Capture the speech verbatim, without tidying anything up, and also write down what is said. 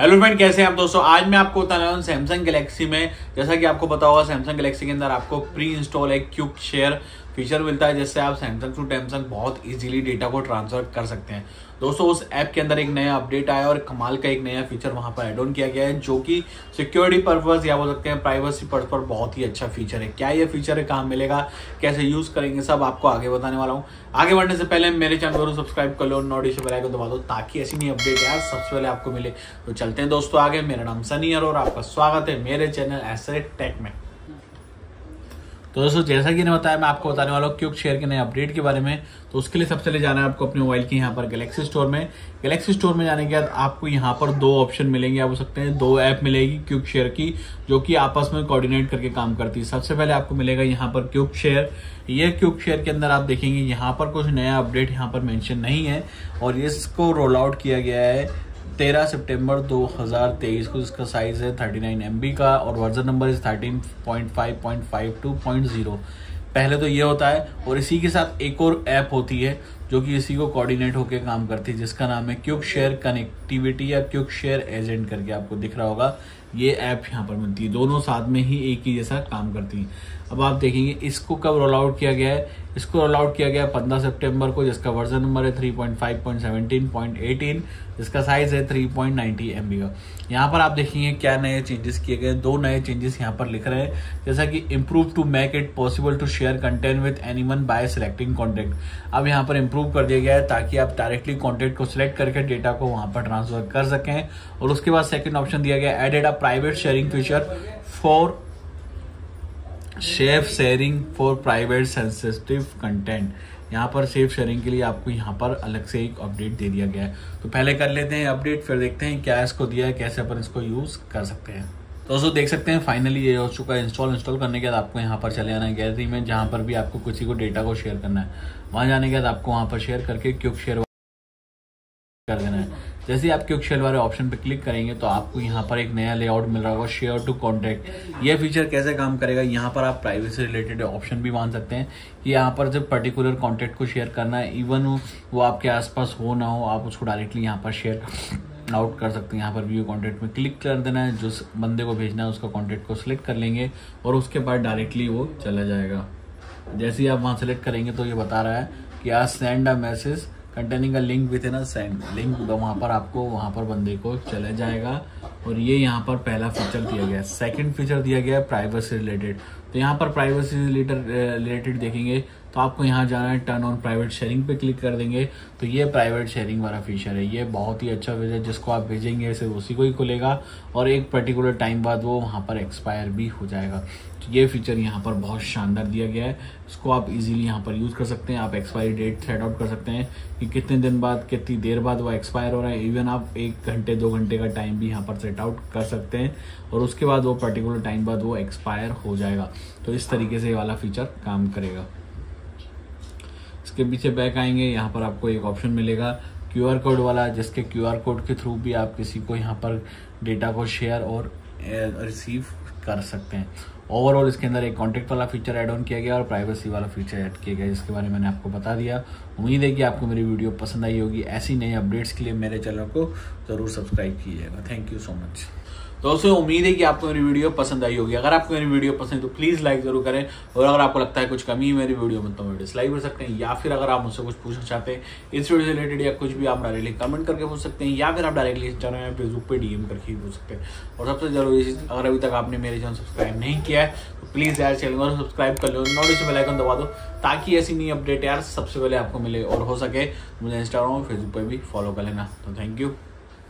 Hello friend, कैसे हैं आप दोस्तों। आज मैं आपको बताने वाला हूं सैमसंग गैलेक्सी में, जैसा कि आपको पता होगा सैमसंग गैलेक्सी के अंदर आपको प्री इंस्टॉल एक क्विक शेयर फीचर मिलता है, जिससे आप सैमसंग टू सैमसंग बहुत इजीली डेटा को ट्रांसफर कर सकते हैं। दोस्तों उस ऐप के अंदर एक नया अपडेट आया और कमाल का एक नया फीचर वहां पर एड ऑन किया गया है, जो कि सिक्योरिटी पर्पस या बोल सकते हैं प्राइवेसी पर्पस पर बहुत ही अच्छा फीचर है। क्या ये फीचर है, कहाँ मिलेगा, कैसे यूज करेंगे, सब आपको आगे बताने वाला हूँ। आगे बढ़ने से पहले मेरे चैनल को सब्सक्राइब कर लो, नोटिफिकेशन बेल आइकन दबा दो ताकि ऐसी नई अपडेट यार सबसे पहले आपको मिले। तो चलते हैं दोस्तों आगे। मेरा नाम सनी और आपका स्वागत है मेरे चैनल ऐसे टेक में। तो दोस्तों जैसा कि मैंने बताया, मैं आपको बताने वाला हूँ क्विक शेयर के नए अपडेट के बारे में। तो उसके लिए सबसे पहले जाना है आपको अपने मोबाइल के यहाँ पर गैलेक्सी स्टोर में। गैलेक्सी स्टोर में जाने के बाद आपको यहाँ पर दो ऑप्शन मिलेंगे, आप हो सकते हैं दो ऐप मिलेगी क्विक शेयर की, जो कि आपस में कोऑर्डिनेट करके काम करती है। सबसे पहले आपको मिलेगा यहाँ पर क्विक शेयर। ये क्विक शेयर के अंदर आप देखेंगे यहाँ पर कुछ नया अपडेट यहाँ पर मैंशन नहीं है और इसको रोल आउट किया गया है तेरह सितंबर दो हज़ार तेईस को। इसका साइज है उनतालीस एम बी का और version number is thirteen point five point five two point zero. पहले तो ये होता है और इसी के साथ एक और ऐप होती है जो कि इसी को कोऑर्डिनेट होकर काम करती है, जिसका नाम है क्विक शेयर कनेक्टिविटी या क्विक शेयर एजेंट करके आपको दिख रहा होगा। ये ऐप यहाँ पर मिलती है, दोनों साथ में ही एक ही जैसा काम करती है। अब आप देखेंगे इसको कब रोल आउट किया गया है। इसको रोल आउट किया गया है पंद्रह सितंबर को, जिसका वर्जन नंबर है three point five point seventeen point eighteen, जिसका साइज है three point ninety M B का। यहाँ पर आप देखेंगे क्या नए चेंजेस किए गए, दो नए चेंजेस यहाँ पर लिख रहे हैं, जैसा कि improve to make it possible to share content with anyone by selecting contact. अब यहाँ पर इम्प्रूव कर दिया गया है ताकि आप डायरेक्टली कॉन्टेक्ट को सिलेक्ट करके डेटा को वहाँ पर ट्रांसफर कर सकें। और उसके बाद सेकेंड ऑप्शन दिया गया है added a private sharing feature for safe sharing for private sensitive content. यहाँ पर सेफ शेयरिंग के लिए आपको यहाँ पर अलग से एक अपडेट दे दिया गया है। तो पहले कर लेते हैं अपडेट, फिर देखते हैं क्या इसको दिया है, कैसे अपन इसको यूज़ कर सकते हैं। दोस्तों देख सकते हैं फाइनली ये हो चुका है। इंस्टॉल इंस्टॉल करने के बाद आपको यहाँ पर चले आना है गैलरी में, जहाँ पर भी आपको किसी को डेटा को शेयर करना है। वहाँ जाने के बाद आपको वहाँ पर शेयर करके क्विक शेयर कर देना है। जैसे ही आप क्विक शेयर वाले ऑप्शन पर क्लिक करेंगे तो आपको यहाँ पर एक नया लेआउट मिल रहा होगा, शेयर टू कॉन्टैक्ट। ये फीचर कैसे काम करेगा, यहाँ पर आप प्राइवेसी रिलेटेड ऑप्शन भी मान सकते हैं कि यहाँ पर जब पर्टिकुलर कॉन्टैक्ट को शेयर करना है, इवन वो आपके आसपास हो ना हो, आप उसको डायरेक्टली यहाँ पर शेयर आउट कर सकते हैं। यहाँ पर व्यू कॉन्टैक्ट में क्लिक कर देना है, जिस बंदे को भेजना है उसका कॉन्टैक्ट को सिलेक्ट कर लेंगे और उसके बाद डायरेक्टली वो चला जाएगा। जैसे ही आप वहाँ सेलेक्ट करेंगे तो ये बता रहा है कि आज सेंड अ मैसेज कंटेनिंग का लिंक विथ है ना सेंड लिंक, तो वहाँ पर आपको वहाँ पर बंदे को चला जाएगा। और ये यहाँ पर पहला फीचर दिया गया है। सेकंड फीचर दिया गया है प्राइवेसी रिलेटेड। तो यहाँ पर प्राइवेसी रिलेटेड रिलेटेड देखेंगे तो आपको यहाँ जाना है, टर्न ऑन प्राइवेट शेयरिंग पे क्लिक कर देंगे तो ये प्राइवेट शेयरिंग वाला फीचर है। ये बहुत ही अच्छा फीचर है, जिसको आप भेजेंगे सिर्फ उसी को ही खुलेगा और एक पर्टिकुलर टाइम बाद वो वहाँ पर एक्सपायर भी हो जाएगा। तो ये फीचर यहाँ पर बहुत शानदार दिया गया है, इसको आप इजीली यहाँ पर यूज़ कर सकते हैं। आप एक्सपायरी डेट सेट आउट कर सकते हैं कि कितने दिन बाद, कितनी देर बाद वो एक्सपायर हो रहा है। इवन आप एक घंटे दो घंटे का टाइम भी यहाँ पर सेट आउट कर सकते हैं और उसके बाद वो पर्टिकुलर टाइम बाद वो एक्सपायर हो जाएगा। तो इस तरीके से ये वाला फीचर काम करेगा। इसके पीछे बैक आएंगे, यहाँ पर आपको एक ऑप्शन मिलेगा क्यू आर कोड वाला, जिसके क्यू आर कोड के थ्रू भी आप किसी को यहाँ पर डेटा को शेयर और रिसीव कर सकते हैं। ओवरऑल इसके अंदर एक कॉन्टैक्ट वाला फीचर ऐड ऑन किया गया और प्राइवेसी वाला फीचर ऐड किया गया, जिसके बारे में मैंने आपको बता दिया। उम्मीद है कि आपको मेरी वीडियो पसंद आई होगी। ऐसी नई अपडेट्स के लिए मेरे चैनल को ज़रूर सब्सक्राइब कीजिएगा। थैंक यू सो मच दोस्तों। उम्मीद है कि आपको मेरी वीडियो पसंद आई होगी। अगर आपको मेरी वीडियो पसंद है तो प्लीज़ लाइक जरूर करें, और अगर आपको लगता है कुछ कमी मेरी वीडियो में तो मुझे डिसलाइक कर सकते हैं, या फिर अगर आप मुझसे कुछ पूछना चाहते हैं इस वीडियो से रिलेटेड या कुछ भी, आप डायरेक्टली कमेंट करके पूछ सकते हैं, या फिर आप डायरेक्टली इंस्टाग्राम या फेसबुक पर डीएम करके पूछ सकते हैं। और सबसे जरूरी चीज़, अगर अभी तक आपने मेरे चैनल सब्सक्राइब नहीं किया है तो प्लीज़ यार चैनल को सब्सक्राइब कर लो, नोटिफिकेशन बेल आइकन दबा दो ताकि ऐसी नई अपडेट यार सबसे पहले आपको मिले। और हो सके मुझे इंस्टाग्राम और फेसबुक पर भी फॉलो कर लेना। तो थैंक यू।